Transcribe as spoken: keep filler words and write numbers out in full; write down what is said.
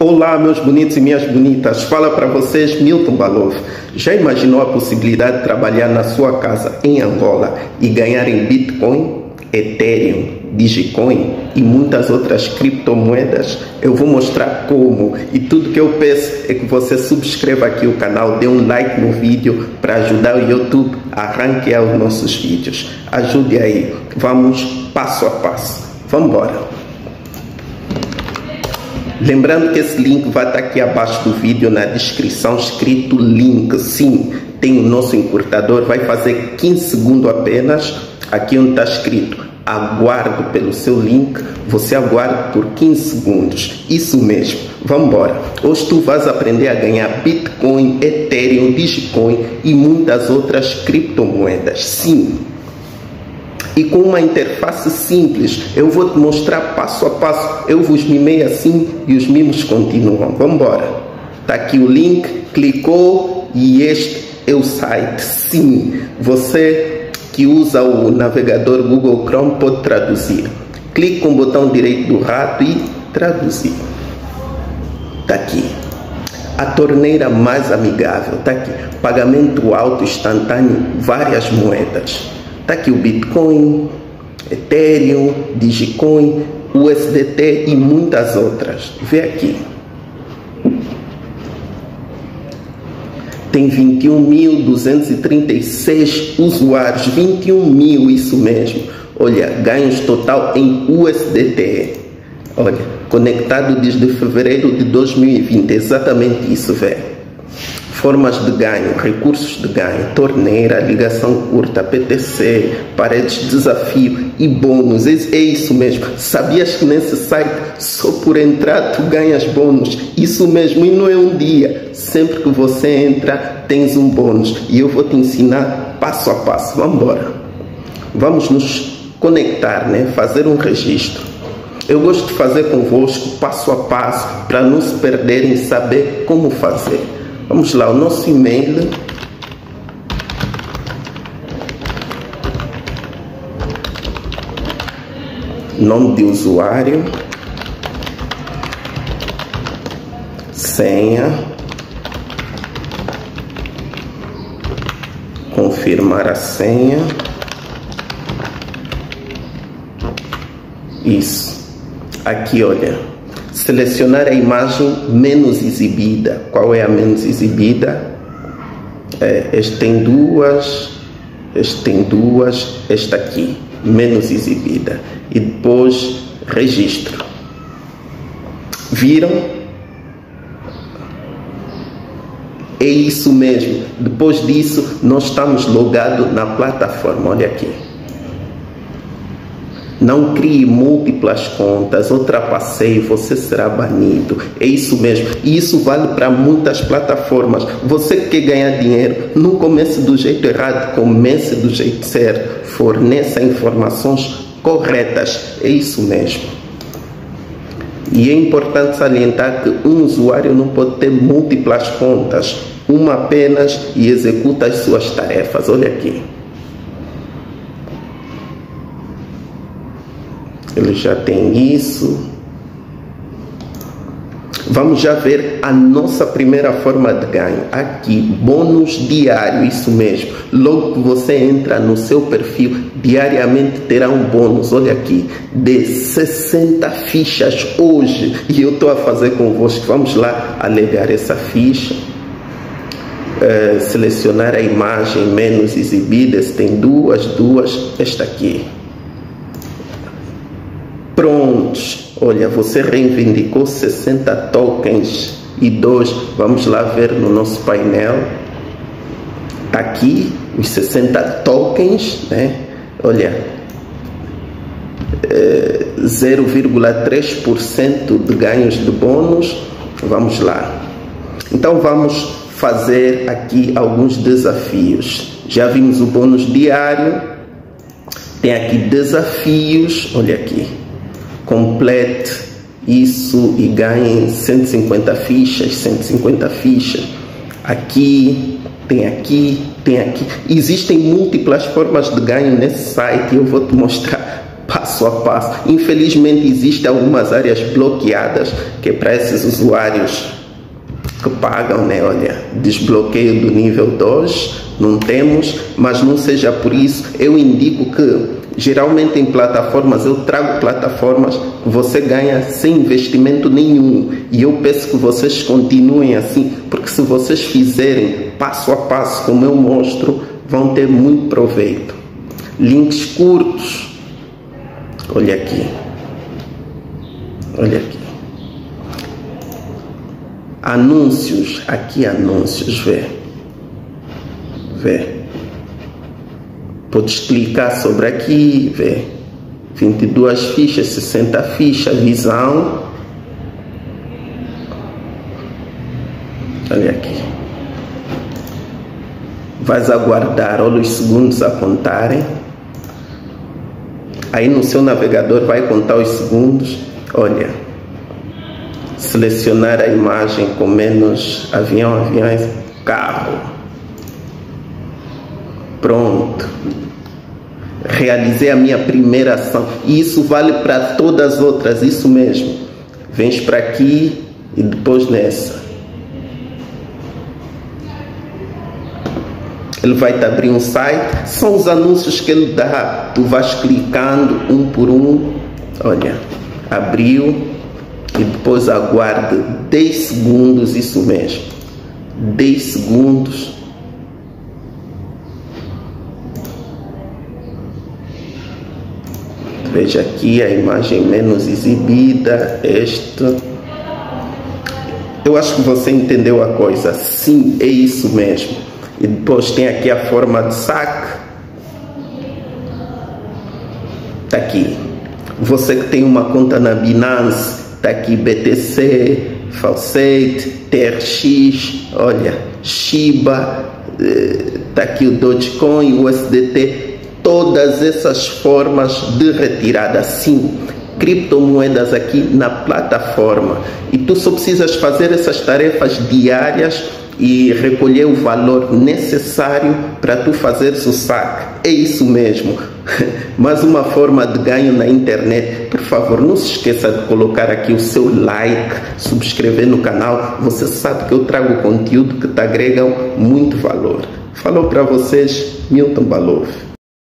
Olá, meus bonitos e minhas bonitas, fala para vocês Milton Bhalove. Já imaginou a possibilidade de trabalhar na sua casa em Angola e ganhar em Bitcoin, Ethereum, DigiCoin e muitas outras criptomoedas? Eu vou mostrar como, e tudo que eu peço é que você subscreva aqui o canal, dê um like no vídeo para ajudar o YouTube a ranquear os nossos vídeos. Ajude aí, vamos passo a passo, vamos embora. Lembrando que esse link vai estar aqui abaixo do vídeo na descrição, escrito link. Sim, tem o nosso encurtador, vai fazer quinze segundos apenas, aqui onde está escrito aguardo pelo seu link, você aguarda por quinze segundos, isso mesmo, vamos embora. Hoje tu vais aprender a ganhar Bitcoin, Ethereum, Dogecoin e muitas outras criptomoedas, sim. E com uma interface simples, eu vou te mostrar passo a passo. Eu vos mimei assim e os mimos continuam. Vamos embora. Está aqui o link, clicou e este é o site. Sim, você que usa o navegador Google Chrome pode traduzir. Clique com o botão direito do rato e traduzir. Está aqui. A torneira mais amigável. Está aqui. Pagamento auto instantâneo, várias moedas. Está aqui o Bitcoin, Ethereum, Dogecoin, U S D T e muitas outras. Vê aqui. Tem vinte e um mil duzentos e trinta e seis usuários. vinte e um mil, isso mesmo. Olha, ganhos total em U S D T. Olha, conectado desde fevereiro de dois mil e vinte. Exatamente isso, velho. Formas de ganho, recursos de ganho, torneira, ligação curta, P T C, paredes de desafio e bônus. É isso mesmo. Sabias que nesse site só por entrar tu ganhas bônus? Isso mesmo, e não é um dia. Sempre que você entra tens um bônus. E eu vou te ensinar passo a passo. Vamos embora. Vamos nos conectar, né? Fazer um registro. Eu gosto de fazer convosco passo a passo para não se perderem, saber como fazer. Vamos lá, o nosso e-mail. Nome de usuário. Senha. Confirmar a senha. Isso. Aqui, olha. Selecionar a imagem menos exibida. Qual é a menos exibida? É, este tem duas, este tem duas, esta aqui, menos exibida. E depois, registro. Viram? É isso mesmo. Depois disso, nós estamos logados na plataforma. Olha aqui. Não crie múltiplas contas, ultrapassei, você será banido. É isso mesmo. E isso vale para muitas plataformas. Você que quer ganhar dinheiro, não comece do jeito errado, comece do jeito certo. Forneça informações corretas. É isso mesmo. E é importante salientar que um usuário não pode ter múltiplas contas. Uma apenas e executa as suas tarefas. Olha aqui. Ele já tem isso. Vamos já ver a nossa primeira forma de ganho. Aqui, bônus diário, isso mesmo. Logo que você entra no seu perfil, diariamente terá um bônus, olha aqui, de sessenta fichas hoje. E eu estou a fazer convosco. Vamos lá alegar essa ficha. É, selecionar a imagem menos exibida. Se tem duas, duas, esta aqui. Prontos, olha, você reivindicou sessenta tokens e dois, vamos lá ver no nosso painel, tá aqui os sessenta tokens, né? Olha, é, zero vírgula três por cento de ganhos de bônus, vamos lá. Então vamos fazer aqui alguns desafios, já vimos o bônus diário, tem aqui desafios, olha aqui. Complete isso e ganhe cento e cinquenta fichas, cento e cinquenta fichas. Aqui, tem aqui, tem aqui. Existem múltiplas formas de ganho nesse site. Eu vou te mostrar passo a passo. Infelizmente existem algumas áreas bloqueadas que para esses usuários que pagam, né? Olha, desbloqueio do nível dois não temos, mas não seja por isso. Eu indico que geralmente em plataformas, eu trago plataformas que você ganha sem investimento nenhum, e eu peço que vocês continuem assim, porque se vocês fizerem passo a passo como eu mostro, vão ter muito proveito. Links curtos, olha aqui, olha aqui, anúncios, aqui anúncios, vê, vê, podes clicar sobre aqui, vê, vinte e duas fichas, sessenta fichas, visão, olha aqui, vais aguardar, olha os segundos a contarem, aí no seu navegador vai contar os segundos, olha, selecionar a imagem com menos avião, aviões, carro. Pronto. Realizei a minha primeira ação. E isso vale para todas as outras, isso mesmo. Vens para aqui e depois nessa. Ele vai te abrir um site. São os anúncios que ele dá. Tu vais clicando um por um. Olha, abriu. E depois aguarda dez segundos, isso mesmo, dez segundos. Veja aqui a imagem menos exibida, esta. Eu acho que você entendeu a coisa, sim, é isso mesmo. E depois tem aqui a forma de saque. Está aqui. Você que tem uma conta na Binance, está aqui B T C, Falsate, T R X, olha, Shiba, está aqui o Dogecoin, o U S D T, todas essas formas de retirada, sim, criptomoedas aqui na plataforma. E tu só precisas fazer essas tarefas diárias e recolher o valor necessário para tu fazeres o saque, é isso mesmo. Mais uma forma de ganho na internet. Por favor, não se esqueça de colocar aqui o seu like, subscrever no canal. Você sabe que eu trago conteúdo que te agrega muito valor. Falou para vocês, Milton Bhalove.